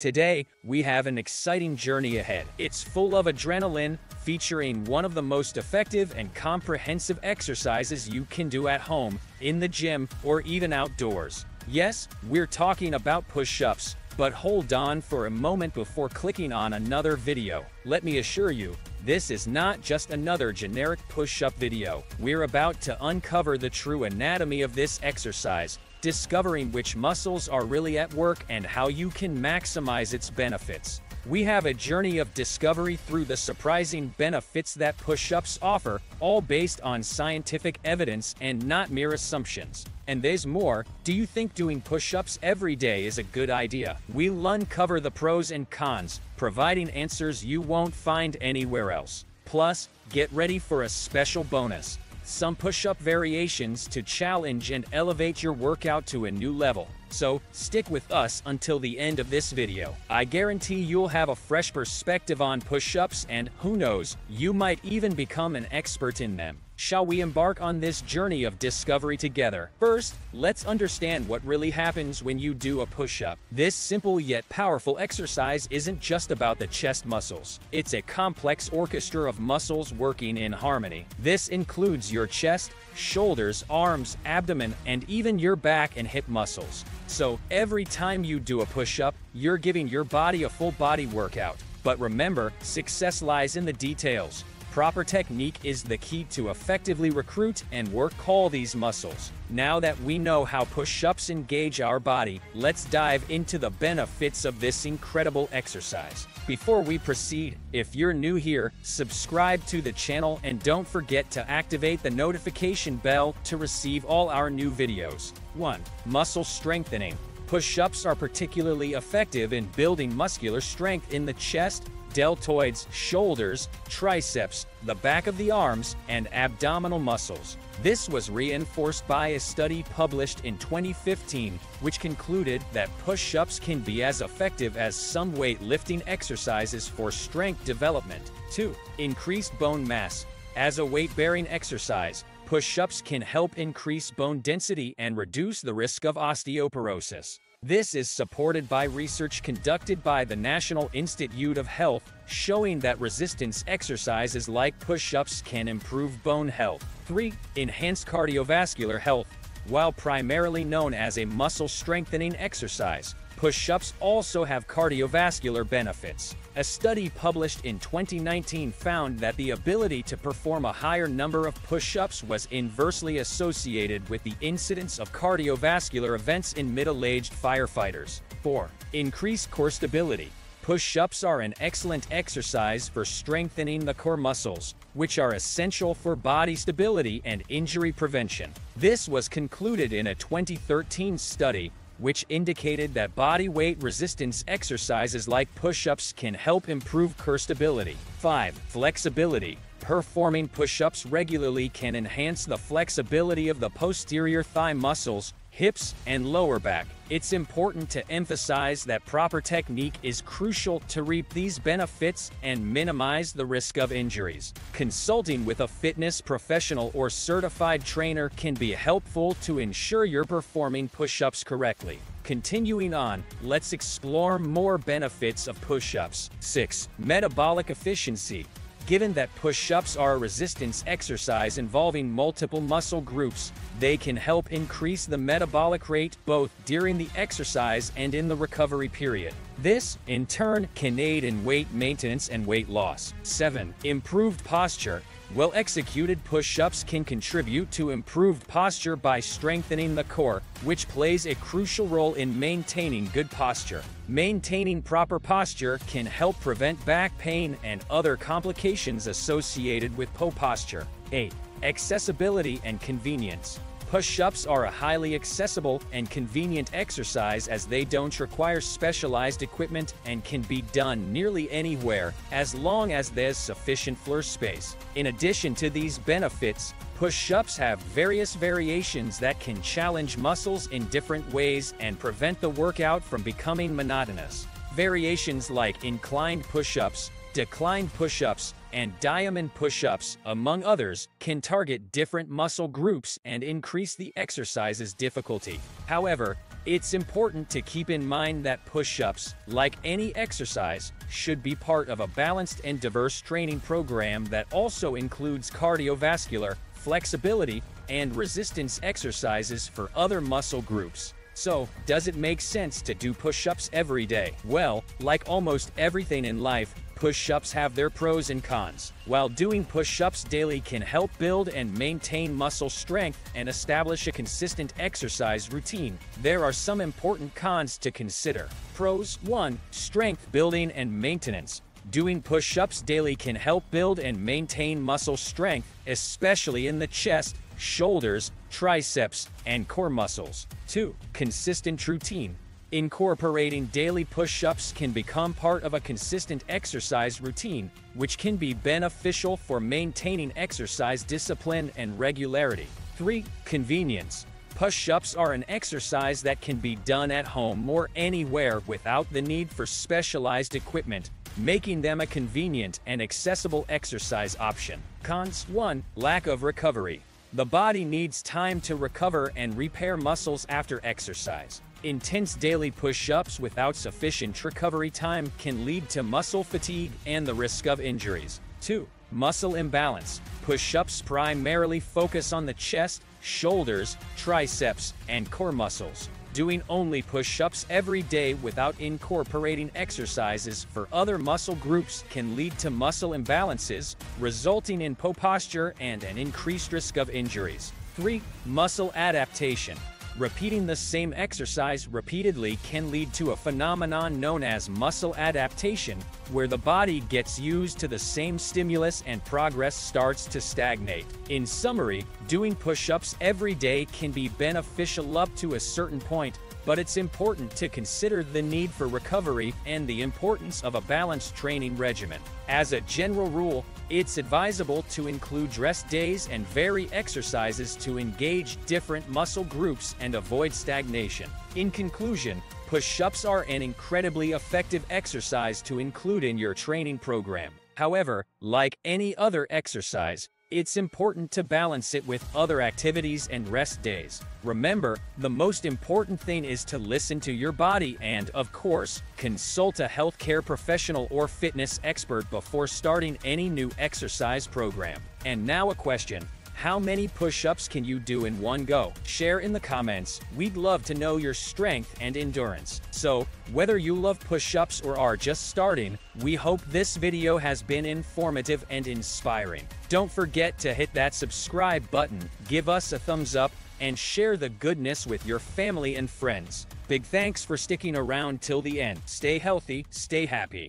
Today, we have an exciting journey ahead. It's full of adrenaline, featuring one of the most effective and comprehensive exercises you can do at home, in the gym, or even outdoors. Yes, we're talking about push-ups, but hold on for a moment before clicking on another video. Let me assure you, this is not just another generic push-up video. We're about to uncover the true anatomy of this exercise, discovering which muscles are really at work and how you can maximize its benefits. We have a journey of discovery through the surprising benefits that push-ups offer, all based on scientific evidence and not mere assumptions. And there's more. Do you think doing push-ups every day is a good idea? We'll uncover the pros and cons, providing answers you won't find anywhere else. Plus, get ready for a special bonus. Some push-up variations to challenge and elevate your workout to a new level. So, stick with us until the end of this video. I guarantee you'll have a fresh perspective on push-ups and, who knows, you might even become an expert in them. Shall we embark on this journey of discovery together? First, let's understand what really happens when you do a push-up. This simple yet powerful exercise isn't just about the chest muscles. It's a complex orchestra of muscles working in harmony. This includes your chest, shoulders, arms, abdomen, and even your back and hip muscles. So, every time you do a push-up, you're giving your body a full-body workout. But remember, success lies in the details. Proper technique is the key to effectively recruit and work all these muscles. Now that we know how push-ups engage our body, let's dive into the benefits of this incredible exercise. Before we proceed, if you're new here, subscribe to the channel and don't forget to activate the notification bell to receive all our new videos. 1. Muscle strengthening. Push-ups are particularly effective in building muscular strength in the chest, deltoids, shoulders, triceps, the back of the arms, and abdominal muscles. This was reinforced by a study published in 2015, which concluded that push-ups can be as effective as some weightlifting exercises for strength development. 2. Increased bone mass. As a weight-bearing exercise, push-ups can help increase bone density and reduce the risk of osteoporosis. This is supported by research conducted by the National Institute of Health, showing that resistance exercises like push-ups can improve bone health. 3. Enhanced cardiovascular health. While primarily known as a muscle-strengthening exercise, push-ups also have cardiovascular benefits. A study published in 2019 found that the ability to perform a higher number of push-ups was inversely associated with the incidence of cardiovascular events in middle-aged firefighters. 4. Increased core stability. Push-ups are an excellent exercise for strengthening the core muscles, which are essential for body stability and injury prevention. This was concluded in a 2013 study, which indicated that body weight resistance exercises like push-ups can help improve core stability. 5. Flexibility. Performing push-ups regularly can enhance the flexibility of the posterior thigh muscles, hips, and lower back. It's important to emphasize that proper technique is crucial to reap these benefits and minimize the risk of injuries. Consulting with a fitness professional or certified trainer can be helpful to ensure you're performing push-ups correctly. Continuing on, let's explore more benefits of push-ups. 6. Metabolic efficiency. Given that push-ups are a resistance exercise involving multiple muscle groups, they can help increase the metabolic rate both during the exercise and in the recovery period. This, in turn, can aid in weight maintenance and weight loss. 7. Improved posture. Well-executed push-ups can contribute to improved posture by strengthening the core, which plays a crucial role in maintaining good posture. Maintaining proper posture can help prevent back pain and other complications associated with poor posture. 8. Accessibility and convenience. Push-ups are a highly accessible and convenient exercise as they don't require specialized equipment and can be done nearly anywhere, as long as there's sufficient floor space. In addition to these benefits, push-ups have various variations that can challenge muscles in different ways and prevent the workout from becoming monotonous. Variations like inclined push-ups, decline push-ups, and diamond push-ups, among others, can target different muscle groups and increase the exercise's difficulty. However, it's important to keep in mind that push-ups, like any exercise, should be part of a balanced and diverse training program that also includes cardiovascular, flexibility, and resistance exercises for other muscle groups. So, does it make sense to do push-ups every day? Well, like almost everything in life, push-ups have their pros and cons. While doing push-ups daily can help build and maintain muscle strength and establish a consistent exercise routine, there are some important cons to consider. Pros: 1. Strength building and maintenance. Doing push-ups daily can help build and maintain muscle strength, especially in the chest, shoulders, triceps, and core muscles. 2. Consistent routine. Incorporating daily push-ups can become part of a consistent exercise routine, which can be beneficial for maintaining exercise discipline and regularity. 3. Convenience. Push-ups are an exercise that can be done at home or anywhere without the need for specialized equipment, making them a convenient and accessible exercise option. Cons: 1. Lack of recovery. The body needs time to recover and repair muscles after exercise. Intense daily push-ups without sufficient recovery time can lead to muscle fatigue and the risk of injuries. 2. Muscle imbalance. Push-ups primarily focus on the chest, shoulders, triceps, and core muscles. Doing only push-ups every day without incorporating exercises for other muscle groups can lead to muscle imbalances, resulting in poor posture and an increased risk of injuries. 3. Muscle adaptation. Repeating the same exercise repeatedly can lead to a phenomenon known as muscle adaptation, where the body gets used to the same stimulus and progress starts to stagnate. In summary, doing push-ups every day can be beneficial up to a certain point, but it's important to consider the need for recovery and the importance of a balanced training regimen. As a general rule, it's advisable to include rest days and vary exercises to engage different muscle groups and avoid stagnation. In conclusion, push-ups are an incredibly effective exercise to include in your training program. However, like any other exercise, it's important to balance it with other activities and rest days. Remember, the most important thing is to listen to your body and, of course, consult a healthcare professional or fitness expert before starting any new exercise program. And now a question: how many push-ups can you do in one go? Share in the comments. We'd love to know your strength and endurance. So, whether you love push-ups or are just starting, we hope this video has been informative and inspiring. Don't forget to hit that subscribe button, give us a thumbs up, and share the goodness with your family and friends. Big thanks for sticking around till the end. Stay healthy, stay happy.